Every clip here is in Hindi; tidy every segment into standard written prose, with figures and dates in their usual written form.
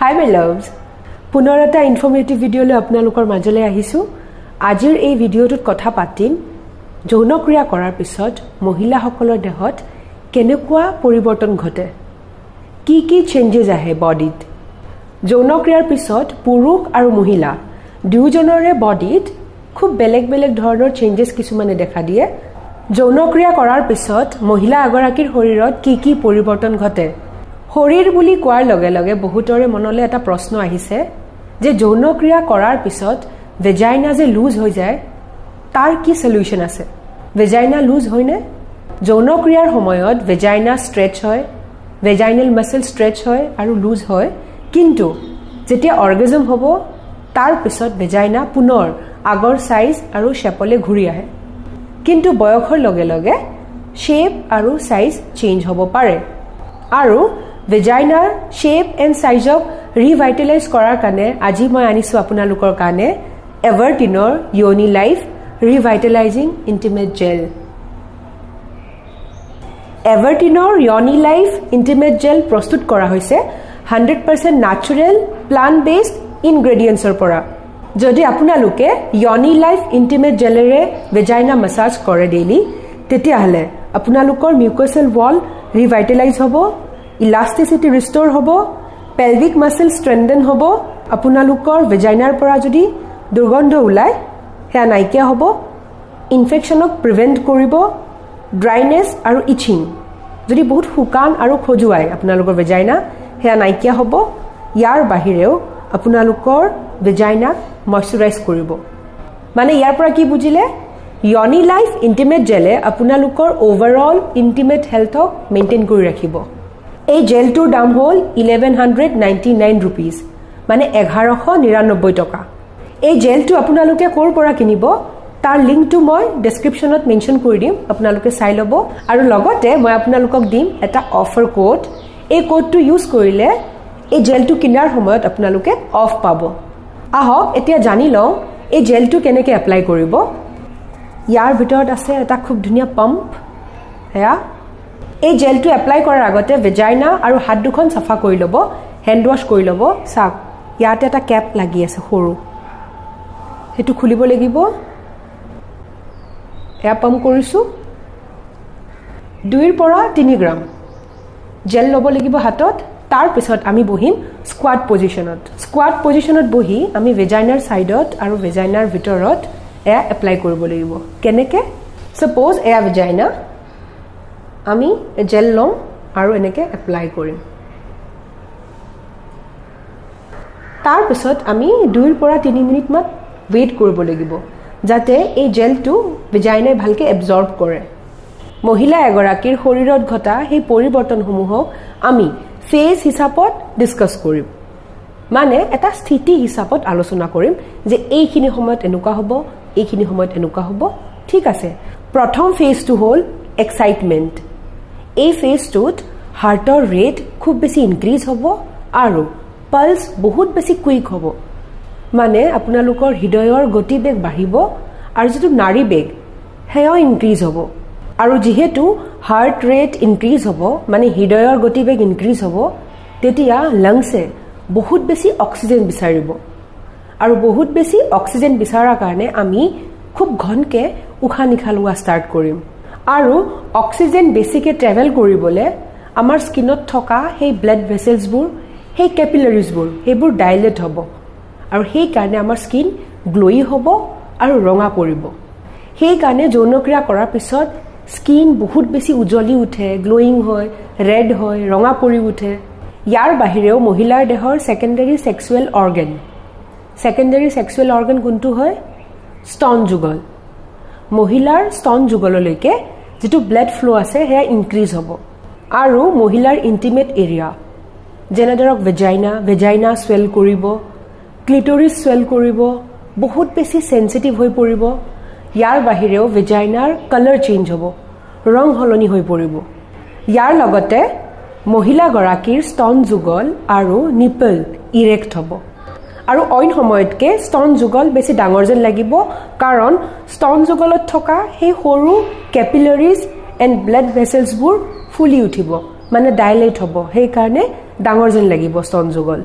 हाय माय लव्स, पुनर एटा इनफर्मेटिव भिडिओ ले आपनालोकर माजले आहिसु। आजिर ए भिडिओटत कथा पातिम जौन क्रिया करार पिছত महिला हकलर देहत केनेकुवा परिवर्तन घटे, की चेन्जेस आहे बॉडीत। जौन क्रियार पिছত पुरुष आरो महिला दुइजनरे बॉडीत खूब बेलेग बेलेग धৰণৰ चेन्जेस किसुमाने देखा दिए। जौन क्रिया करार पिছত महिला आगराकिर शरीरत की परिवर्तन घटे। शरीर बुली कोৱাৰ लगे लगे बहुतरे मनले एटा प्रश्न आहिसे जे जौन क्रिया करार पिছত वेजाइना जे लूज हो जाए तार की सल्यूशन आसे। वेजाइना लूज होइने? जौन क्रियार समयत वेजाइना स्ट्रेच होय, वेजाइनल मसल स्ट्रेच होय आरो लूज होय, किन्तु जेतिया अर्गेजम हबो तार पिছত वेजाइना पुनर आगर साइज आरो शेपले घुरी आहे, किन्तु बयखर लगे लगे शेप आरो साइज चेन्ज हबो पारे। आरो वेजाइनार शेप एंड साइजक रिवाइटेलाइज करार कारणे आज मैं आनिसो आपनालोकर कारणे एवरटिनर योनिलाइफ रिवाइटेलाइजिंग इंटिमेट जेल। एवरटिनर योनिलाइफ इंटिमेट जेल प्रस्तुत करा होइसे 100% नेचुरल प्लांट बेस्ड इनग्रेडिएंट्सर परा। यदि आपनालोके योनिलाइफ इंटिमेट जेलरे वेजाइना मसाज करे डेली तेतिया हले आपनालोकर म्यूकोसल वॉल रिवाइटेलाइज हबो, इलास्टिसिटी रिस्टोर हबो, पेल्विक मसल स्ट्रेंथन हबो, आपनालोकर वेजाइनार परा जदि दुर्गंध उलाय हे नाइकिया हबो, इनफेक्शनक प्रिवेंट करिबो, ड्राइनेस आरो इचिंग जदि बहुत हुकान आरो खजुवाय आपनालोकर वेजाइना हे नाइकिया हबो। यार बाहिरेओ आपनालोकर वेजाइना मॉइस्चराइज करिबो। माने यार परा कि बुझिले? योनिलाइफ इंटिमेट जेले आपनालोकर ओवरऑल इंटिमेट हेल्थक मेनटेन करि राखिबो। ए जेलटोर दाम हल 1199 रुपीज, माने 1199 टका। ए जेलटो आपनालोके कोर परा किनिबो तार लिंक तो मैं डेस्क्रिप्शनत मेंशन करि दिम, आपनालोके साइ लबो। आरो लगते मैं आपनालोकक दिम एटा ऑफर कोड। ए कोड तो यूज करिले ए जेलटो किनार समयत आपनालोके ऑफ पाबो। आहक एतिया जानि लओ ए जेलटो केनेके एप्लाई करिबो। यार भितरत आसे एटा खूब धुनिया पाम्प। हेया ए जेलटो एप्लाई करार आगते वेजाइना और हाथ दुखन साफा करि लब, हेन्ड वाश करि लब। साक याते एटा कैप लगि आछे हरु, हेतु खुलिब लागिब। एया पाम्प करिसु 2 পৰা 3 ग्राम जेल लब लागिब हातत। तार पिছত आमी बहिम स्क्वाट पजिशनत। स्क्वाट पजिशनत बहि आमी वेजाइनार साइडत और वेजाइनार भितरत एया एप्लाई करिब लागिब। केनेके? सपोज एया वेजाइना आमी जेल लम और एनेके एप्लाई करिम। तार पिছত आमी 2 পৰা 3 मिनिट मान वेट करिब লাগিব जाते ए जेलटो वेजाइनाय भालके एब्जर्ब करे। महिला एगराकिर शरीरत घटा हे परिवर्तन समूहक आमी फेज हिसाबत डिस्कस करिम, माने एटा स्थिति हिसाबत आलोचना करिम जे एखिनि समयत एनुका हबो, एखिनि समयत एनुका हबो। ठीक आसे। प्रथम फेज तो हल एक्साइटमेंट। ए फेजटोत हार्टर रेट खूब बेसि इनक्रीज हबो और पल्स बहुत बेसि क्विक हबो, माने आपनालोकर हृदयर गति बेग बाढ़िबो और जेतु नाड़ी बेग हेयो इनक्रीज हबो। और जिहेतु हार्ट रेट इनक्रीज हबो, माने हृदयर गति बेग इनक्रीज हबो, तेतिया लंग्से बहुत बेसि अक्सिजेन बिचारिबो। और बहुत बेसि अक्सिजेन बिचारा कारणे आमी खूब घनके उखा निखा लोवा स्टार्ट करिम। आरो अक्सिजेन बेसिके ट्रेवल करिबोले आमार स्किनत थका हे ब्लड वेसेल्सबुर, हे कैपिलरीजबुर हेबुर डायलेट हबो आरो हे कारणे आमार स्किन ग्लोई हबो आरो रंगा परिबो। हे कारणे जौन क्रिया करार पिছত स्किन बहुत बेसी उजली उठे, ग्लोइंग होय, रेड होय, रंगा परि उठे। यार बाहिरेओ महिलार देहर सेकेंडरी सेक्सुअल ऑर्गन कोनटु होय? स्तन जुगल। महिलार स्तन जुगलলৈके जेतु ब्लड फ्लो आसे हे इनक्रीज हबो। और महिलार इंटिमेट एरिया जेने दरक वेजाइना स्वेल करिबो, क्लिटोरिस स्वेल करिबो, बहुत बेसी सेंसिटिव होई परिबो। यार बाहिरेओ वेजाइनार कलर चेंज हबो, रंग हलनी होई परिबो। यार लगते महिला गराकीर स्तन जुगल और निपल इरेक्ट हबो। और अन समयतके स्तन जुगल बेसि डांगर जेन लागिबो, कारण स्तन जुगलत थका हे हरु कैपिलरीज एंड ब्लड वेसेल्सबुर फुली उठिबो, माने डायलेट हबो, हे कारणे डांगर जेन लागिबो स्तन जुगल।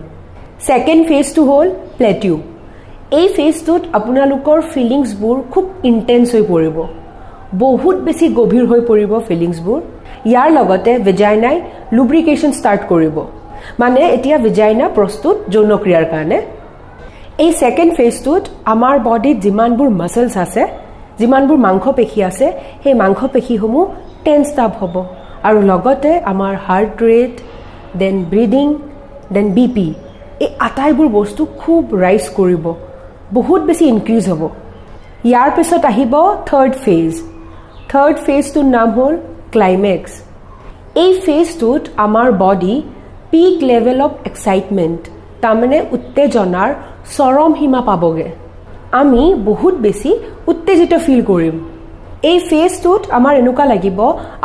सेकेंड फेज तो हल प्लेटिउ এই ফেজটোত আপোনালোকৰ ফিলিংছবোৰ খুব ইনটেন্স হৈ পৰিব বহুত বেছি গভীৰ হৈ পৰিব ফিলিংছবোৰ ইয়াৰ লগতে ভেজাইনাই লুব্ৰিকেশ্যন স্টার্ট কৰিব মানে এতিয়া ভেজাইনা প্ৰস্তুত যৌন ক্ৰিয়াৰ কাৰণে এই সেকেন্ড ফেজটোত আমাৰ বডিত যিমানবোৰ মাসলছ আছে যিমানবোৰ মাংসপেশী আছে সেই মাংসপেশীসমূহ টেন্স হ'ব আৰু লগতে আমাৰ heart rate then breathing then BP এই আটাইবোৰ বস্তু খুব ৰাইজ কৰিব बहुत बेसि इनक्रीज हम यार पद थार्ड फेज तो नाम हल क्लाइमेक्स फेजट आमार body peak level of excitement तारमाने उत्तेजनार चरम सीमा पाबगे आमी बहुत बेसि उत्तेजित फील करिम এই फेजट आमार एनुका लागिब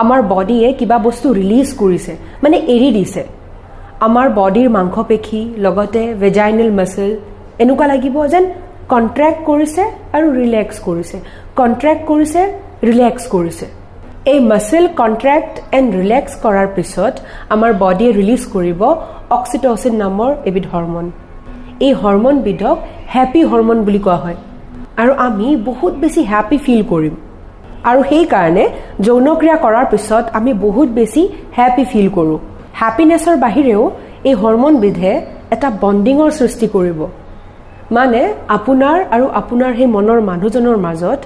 आमार बडिये किबा बस्तु रिलीज करिसे माने एरी दिसे आमार बडिर मांसपेशी लगते वेजाइनल मसल एनुका लागिब जेन कन्ट्रेक्ट करिसे और रिलैक्स करिसे ए मसल कन्ट्रेक्ट एंड रिलैक्स करार पिছত आमार बडिये रिलीज करिब अक्सिटोसिन नाমৰ एबिध हर्मोन ए हर्मोन बिधक हैप्पी हर्मोन बुली कोৱা হয় আৰু আমি বহুত বেছি हैप्पी फील करिम আৰু সেই কাৰণে যৌন ক্ৰিয়া কৰাৰ পিছত আমি বহুত বেছি हैप्पी फील करू हैप्पीनेसৰ বাহিৰেও এই হৰমোন বিধে এটা বন্ডিংৰ সৃষ্টি কৰিব माने आपुनार आरु आपुनार हे मनर मानुजनर माजत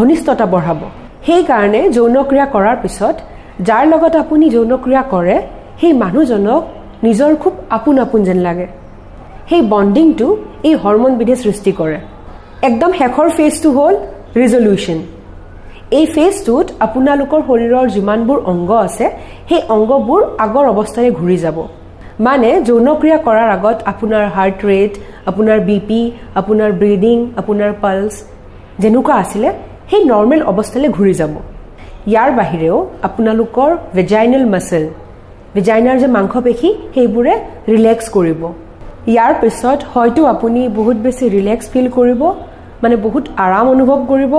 घनिष्ठता बढ़ाब हे कारणे यौन क्रिया करार पिছত जार लगत आपुनी यौन क्रिया करे हे मानुजनक निजर खूब आपुन आपुन जेन लागे हे बॉन्डिंग टू ए हर्मोन विधे सृष्टि करे एकदम हेखर फेज टू होल रिजोल्यूशन ए फेज टूत आपुनालोकर शरीरर जिमानबुर अंग आसे हे अंगबुर आगर अवस्थाय घुरी जाब माने यौन क्रिया करार आगत आपुनार हार्ट रेट आपुनार बीपी आपुनार ब्रिदिंग आपुनार पल्स जेनुका आसिले हे नॉर्मल अवस्थाले घुरी जाब यार बाहिरेओ आपुनालोकर वेजाइनल मसल वेजाइनार जे मांसपेशी हेबुरे रिलैक्स करिब यार पिছত হয়তো আপুনি বহুত বেছি রিল্যাক্স ফিল কৰিব মানে বহুত আরাম অনুভৱ কৰিব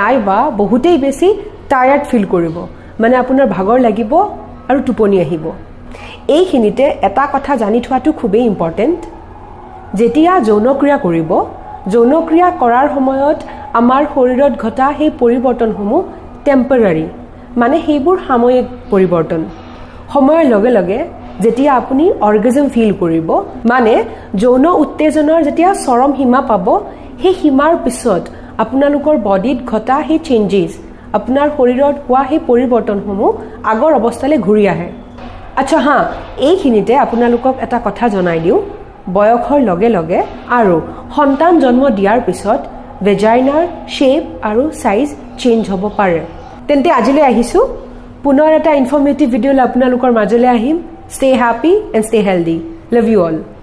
নাইবা বহুতেই বেছি টায়ার্ড ফিল কৰিব মানে আপোনাৰ ভাগৰ লাগিব আৰু টোপনি আহিব এইখিনিতে এটা কথা জানি থোৱাটো খুবেই ইম্পৰ্টেণ্ট যেতিয়া যৌন ক্ৰিয়া কৰাৰ সময়ত আমাৰ শৰীৰত ঘটা সেই পৰিৱৰ্তনসমূহ টেম্পৰাৰী মানে সেইবোৰ সাময়িক পৰিৱৰ্তন সময়ৰ লগে লগে যেতিয়া আপুনি অৰ্গাজম ফিল কৰিব মানে যৌন উত্তেজনাৰ যেতিয়া চৰম সীমা পাব সেই সীমাৰ পিছত আপোনালোকৰ বডিত ঘটা সেই চেঞ্জেছ আপোনাৰ শৰীৰত হোৱা সেই পৰিৱৰ্তনসমূহ আগৰ অৱস্থালৈ ঘূৰি আহে अच्छा हाँ এইখিনিতে আপোনালোকক এটা কথা জনাই দিও বয়সৰ লগে লগে আৰু সন্তান জন্ম দিয়াৰ পিছত ভেজাইনাৰ শেপ আৰু সাইজ চেঞ্জ হ'ব পাৰে তেন্তে আজিলৈ আহিছো পুনৰ এটা ইনফৰমেটিভ ভিডিঅ' লৈ আপোনালোকৰ মাজলৈ আহিম stay happy and stay healthy love you all